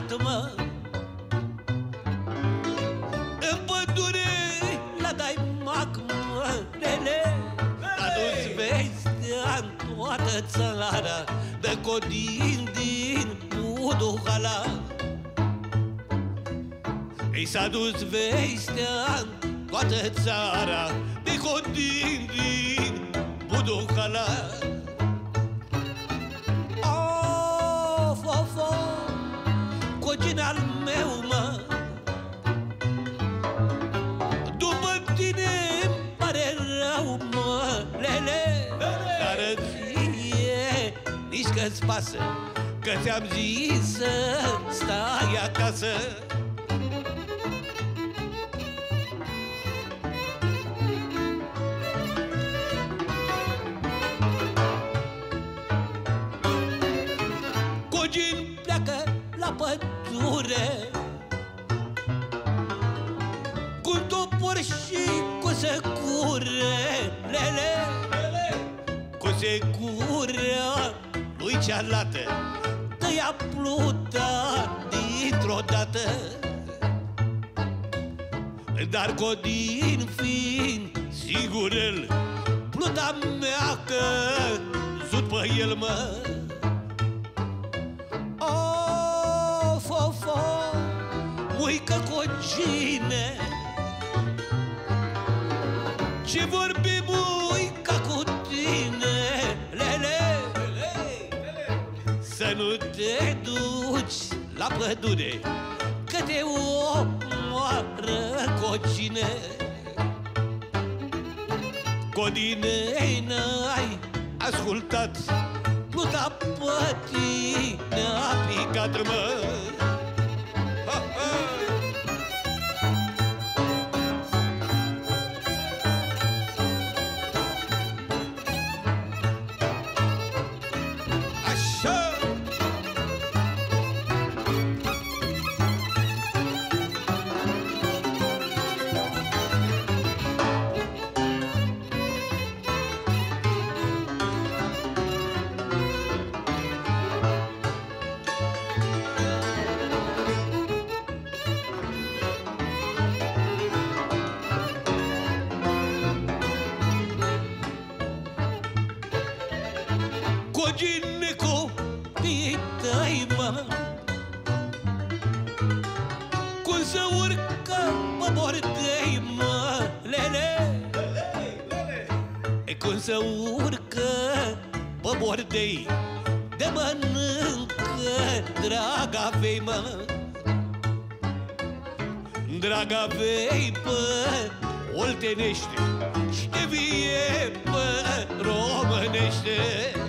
iată-mă. În pădure la dai mac, mă, nene, adu-ți vestea-n toată țara, de codin din Puduhala. Ei s-a dus vestea-n toată țara, de codin din Puduhala. Cogin al meu, mă, după tine-mi pare rău, mă, lele, dar ție nici că-ți pasă, că ți-am zis să stai acasă. Cogin pleacă la pădure cu topor și cu secure, lele, cu secura lui cealaltă, tăia pluta dintr-o dată. Dar Codin fiind sigurel, pluta mea căzut pe el, mă. Muică Cogine, ce vorbi, muica, cu tine, lele, să nu te duci la pădure, că te omoară Cogine. Codine, n-ai ascultat, pluta pe tine a picat, mă. Cogine, copiii tăi, mă, cum să urcă pe bordei, mă, lele, cum să urcă pe bordei, de mănâncă draga vei, mă. Draga vei pe oltenește și te vie pe românește.